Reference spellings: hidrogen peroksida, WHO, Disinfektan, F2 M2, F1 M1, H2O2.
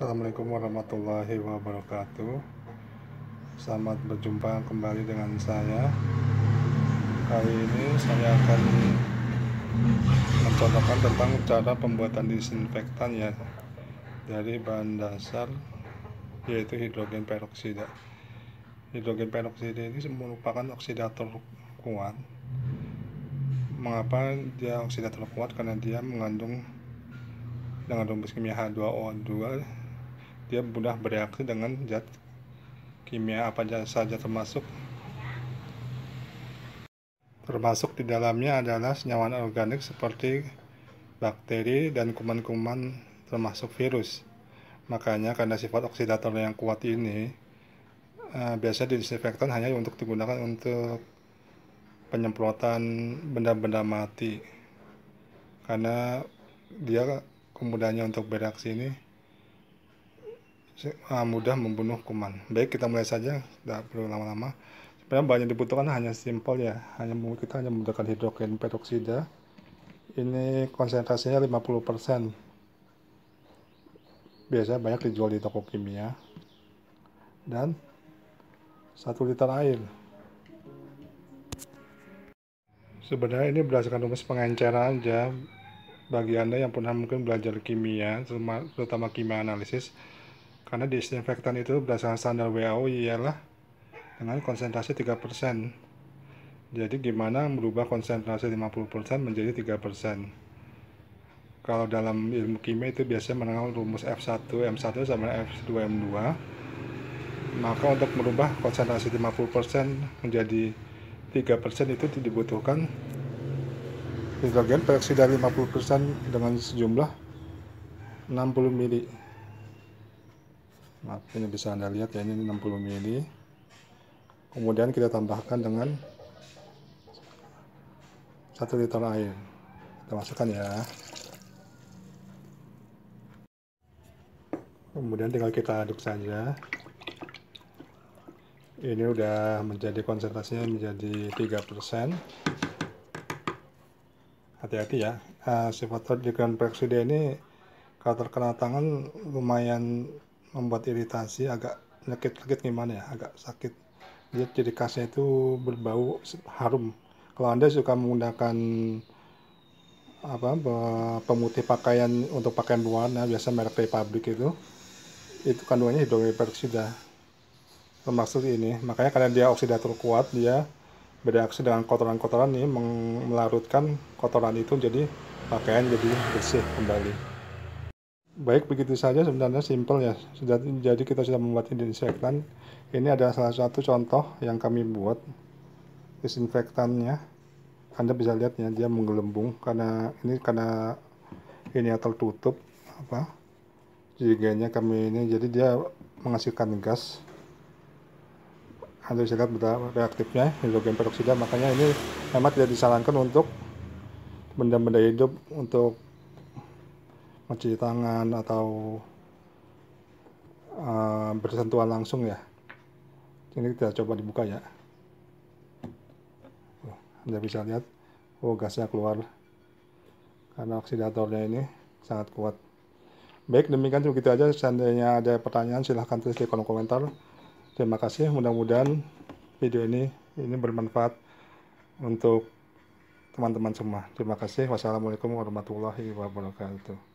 Assalamualaikum warahmatullahi wabarakatuh. Selamat berjumpa kembali dengan saya. Kali ini saya akan mencontohkan tentang cara pembuatan disinfektan ya, dari bahan dasar yaitu hidrogen peroksida. Hidrogen peroksida ini merupakan oksidator kuat. Mengapa dia oksidator kuat? Karena dia mengandung dengan rumus kimia H2O2, dia mudah bereaksi dengan zat kimia apa saja, termasuk di dalamnya adalah senyawa organik seperti bakteri dan kuman-kuman termasuk virus. Makanya karena sifat oksidator yang kuat ini, biasanya disinfektan hanya untuk digunakan untuk penyemprotan benda-benda mati, karena dia kemudahannya untuk bereaksi ini mudah membunuh kuman. Baik, kita mulai saja, tidak perlu lama-lama. Sebenarnya banyak dibutuhkan, hanya simpel ya, kita hanya menggunakan hidrogen peroksida. Ini konsentrasinya 50%. Biasanya banyak dijual di toko kimia. Dan 1 liter air. Sebenarnya ini berdasarkan rumus pengenceran aja. Bagi Anda yang pernah mungkin belajar kimia, terutama kimia analisis, karena disinfektan itu berdasarkan standar WHO ialah dengan konsentrasi 3%. Jadi gimana merubah konsentrasi 50% menjadi 3%? Kalau dalam ilmu kimia itu biasanya mengenal rumus F1 M1 sama F2 M2. Maka untuk merubah konsentrasi 50% menjadi 3% itu dibutuhkan hidrogen peroksida 50% dengan sejumlah 60 mili. Maaf, ini bisa Anda lihat ya, ini 60 mili. Kemudian kita tambahkan dengan 1 liter air. Kita masukkan ya. Kemudian tinggal kita aduk saja. Ini udah menjadi konsentrasinya menjadi 3%. Hati-hati ya, sifat hidrogen peroksida ini kalau terkena tangan lumayan membuat iritasi, agak nyekit-nyekit gimana ya, agak sakit. Dia ciri khasnya itu berbau harum. Kalau Anda suka menggunakan pemutih pakaian untuk pakaian berwarna, biasa merek dari pabrik itu kandungannya hidrogen peroksida termasuk ini. Makanya karena dia oksidator kuat, dia bereaksi dengan kotoran-kotoran ini, melarutkan kotoran itu, jadi pakaian jadi bersih kembali. Baik, begitu saja sebenarnya, simple ya. Jadi kita sudah membuat disinfektan. Ini adalah salah satu contoh yang kami buat disinfektannya. Anda bisa lihat ya, dia menggelembung karena ini tertutup jiganya kami ini, jadi dia menghasilkan gas. Anda bisa lihat reaktifnya hidrogen peroksida. Makanya ini memang tidak disarankan untuk benda-benda hidup, untuk mencuci tangan atau bersentuhan langsung ya. Ini kita coba dibuka ya. Anda bisa lihat, gasnya keluar karena oksidatornya ini sangat kuat. Baik, demikian begitu aja. Seandainya ada pertanyaan, silahkan tulis di kolom komentar. Terima kasih, mudah-mudahan video ini bermanfaat untuk teman-teman semua. Terima kasih, wassalamualaikum warahmatullahi wabarakatuh.